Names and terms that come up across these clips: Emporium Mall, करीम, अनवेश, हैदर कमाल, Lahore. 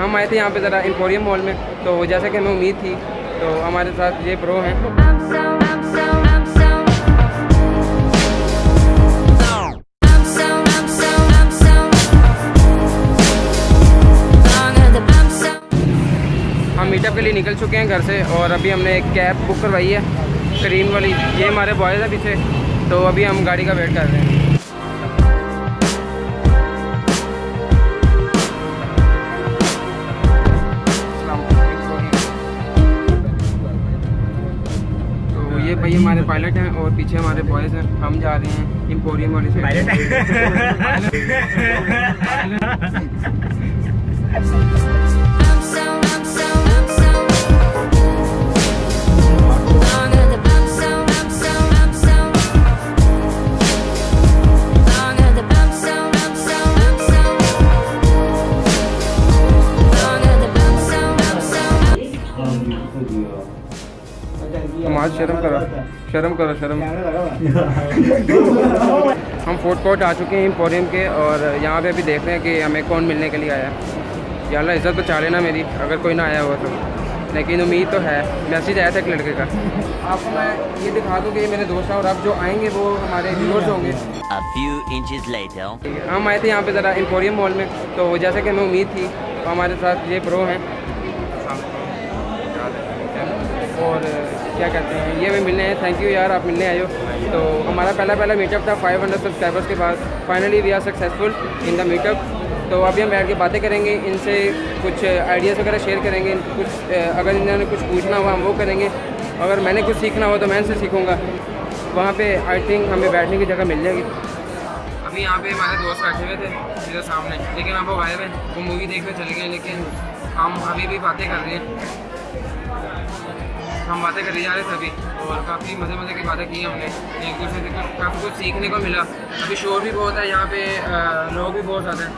हम आए थे यहाँ पे ज़रा एम्पोरियम मॉल में, तो जैसा कि हमें उम्मीद थी, तो हमारे साथ ये प्रो हैं। हम मीटअप के लिए निकल चुके हैं घर से और अभी हमने एक कैब बुक करवाई है करीम वाली। ये हमारे बॉयज़ है पीछे, तो अभी हम गाड़ी का वेट कर रहे हैं। ये भाई हमारे पायलट हैं और पीछे हमारे बॉयज हैं। हम जा रहे हैं एम्पोरियम वाली शर्म करो। हम फोर्ट कोर्ट आ चुके हैं एम्पोरियम के और यहाँ पे अभी देख रहे हैं कि हमें कौन मिलने के लिए आया है। यार इज़्ज़त बचा लेना मेरी अगर कोई ना आया हुआ तो, लेकिन उम्मीद तो है। मैसेज आया था एक लड़के का। आपको मैं ये दिखा दूँ कि ये मेरे दोस्त हैं और अब जो आएंगे वो हमारे व्यूअर्स होंगे। हम आए थे यहाँ पे ज़रा एम्पोरियम मॉल में, तो जैसे कि हमें उम्मीद थी। हमारे साथ ये प्रो हैं और क्या कहते हैं ये भी मिलने हैं। थैंक यू यार, आप मिलने आए हो। तो हमारा पहला मीटअप था 500 सब्सक्राइबर्स के बाद। Finally we are successful in the meetup. तो अभी हम बैठ के बातें करेंगे, इनसे कुछ आइडियाज़ वगैरह शेयर करेंगे। कुछ अगर इन्होंने कुछ पूछना हो हम वो करेंगे, अगर मैंने कुछ सीखना हो तो मैं इनसे सीखूँगा। वहाँ पर आई थिंक हमें बैठने की जगह मिल जाएगी। अभी यहाँ पर हमारे दोस्त बैठे हुए थे सीधे सामने, लेकिन आप वो गायब हैं, वो मूवी देखने चले गए। लेकिन हम अभी भी बातें कर रहे हैं, हम बातें करी जा रहे थे अभी और काफ़ी मज़े की बातें की हमने। एक दूसरे से काफ़ी कुछ सीखने को मिला। अभी शोर भी बहुत है यहाँ पे, लोग भी बहुत ज़्यादा हैं।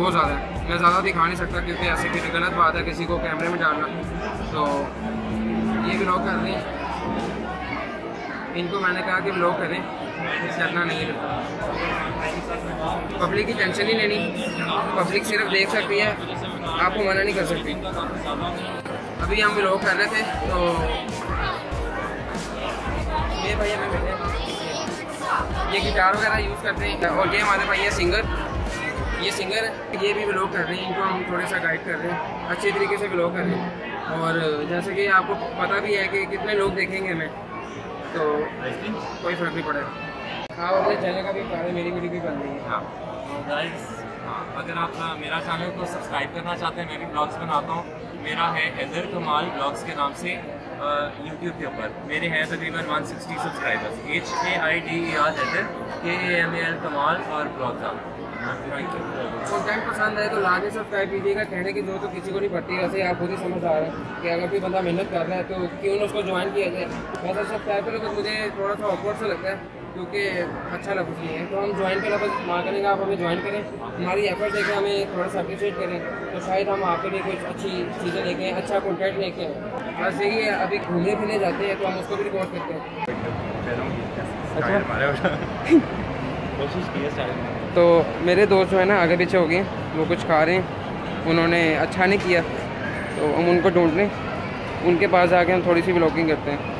मैं ज़्यादा दिखा नहीं सकता क्योंकि ऐसे की गलत बात है किसी को कैमरे में डालना। तो ये व्लॉग कर रहे हैं, इनको मैंने कहा कि व्लॉग करें, करना नहीं है। पब्लिक की टेंशन नहीं लेनी, पब्लिक सिर्फ देख सकती है, आपको मना नहीं कर सकती। अभी हम व्लॉग कर रहे थे तो ये भाई हमें मिले, ये गिटार वगैरह यूज़ करते हैं और ये हमारे भाई है सिंगर, ये सिंगर है। ये भी व्लॉग कर रहे हैं, इनको हम थोड़ा सा गाइड कर रहे हैं, अच्छे तरीके से व्लॉग कर रहे हैं। और जैसे कि आपको पता भी है कि कितने लोग देखेंगे हमें, तो कोई फ़र्क नहीं पड़ेगा। हाँ, अपने चैनल का भी कार्य मेरी वीडियो भी बन रही है। हाँ, अगर आप मेरा चैनल को सब्सक्राइब करना चाहते हैं, मैं भी ब्लॉग्स बनाता हूँ। मेरा है हैदर कमाल ब्लॉग्स के नाम से यूट्यूब के ऊपर। मेरे हैं तकरीबन 160 सब्सक्राइबर्स। HAIDER हैदर, KAMAL कमाल और ब्लॉग्स। कंटेंट पसंद है तो लाइक सब्सक्राइब कीजिएगा। कहने की जरूरत तो किसी को नहीं पड़ती, वैसे आप खुद ही समझ आ रहे हैं कि अगर कोई बंदा मेहनत कर रहा है तो क्यों ना उसको ज्वाइन किया जाए। वैसे सब्सक्राइब करो तो मुझे थोड़ा सा ऑकवर्ड सा लगता है क्योंकि अच्छा लफ्ज़ नहीं है, तो हम ज्वाइन का लफ्ज़ इस्तेमाल करेंगे। आप हमें ज्वाइन करें, हमारी एफर्ट देखें, हमें थोड़ा सा अप्रिशिएट करें, तो शायद हम आपके लिए कुछ अच्छी चीज़ें लेके, अच्छा कॉन्टेंट लेके। बस यही है, अभी घूमने फिरने जाते हैं तो हम उसको भी रिकॉर्ड करते हैं। तो मेरे दोस्त जो है ना आगे पीछे हो गए, वो कुछ खा रहे हैं, उन्होंने अच्छा नहीं किया तो हम उनको ढूंढ लें, उनके पास आके हम थोड़ी सी व्लॉगिंग करते हैं।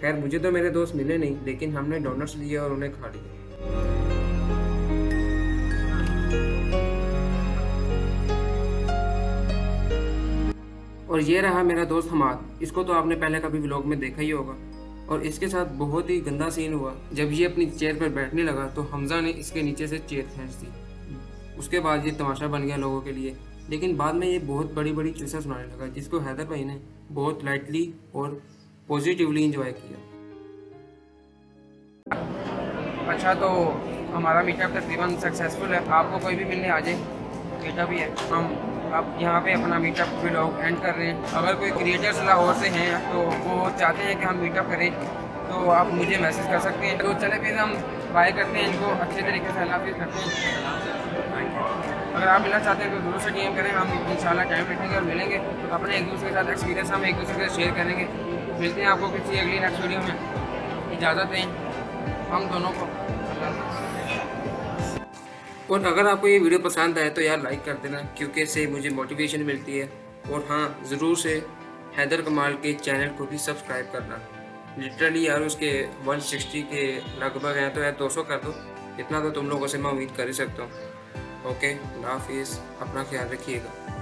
खैर मुझे तो मेरे दोस्त मिले नहीं, लेकिन हमने डोनट्स लिए और उन्हें खा लिए। और ये रहा मेरा दोस्त हमाद, इसको तो आपने पहले कभी व्लॉग में देखा ही होगा। और इसके साथ बहुत ही गंदा सीन हुआ, जब ये अपनी चेयर पर बैठने लगा तो हमजा ने इसके नीचे से चेयर खींच दी। उसके बाद ये तमाशा बन गया लोगों के लिए, लेकिन बाद में ये बहुत बड़ी चुस्सा सुनाने लगा, जिसको हैदर भाई ने बहुत लाइटली और पॉजिटिवली इंजॉय किया। अच्छा, तो हमारा मीटअप तकरीबन सक्सेसफुल है। आपको कोई भी मिलने आ जाए, मीटअप ही है। हम अब यहाँ पे अपना मीटअप भी लोग एंड कर रहे हैं। अगर कोई क्रिएटर्स लाहौर से हैं तो वो चाहते हैं कि हम मीटअप करें, तो आप मुझे मैसेज कर सकते हैं। तो चले फिर हम बाय करते हैं, इनको अच्छे तरीके से हालाफिज़ करते हैं। अगर आप मिलना चाहते हैं तो दूसरे से गेम करें, हम इंशाल्लाह टाइम रखेंगे और मिलेंगे अपने एक दूसरे के साथ। एक्सपीरियंस हम एक दूसरे के साथ शेयर करेंगे। मिलते हैं आपको किसी अगली नेक्स्ट वीडियो में। इजाज़त दें हम दोनों को। और अगर आपको ये वीडियो पसंद आए तो यार लाइक कर देना, क्योंकि इससे मुझे मोटिवेशन मिलती है। और हाँ, ज़रूर से हैदर कमाल के चैनल को भी सब्सक्राइब करना। लिटरली यार उसके 160 के लगभग हैं, तो यार 200 कर दो। इतना तो तुम लोगों से मैं उम्मीद कर ही सकता हूँ। ओके, खुदा हाफिज़, अपना ख्याल रखिएगा।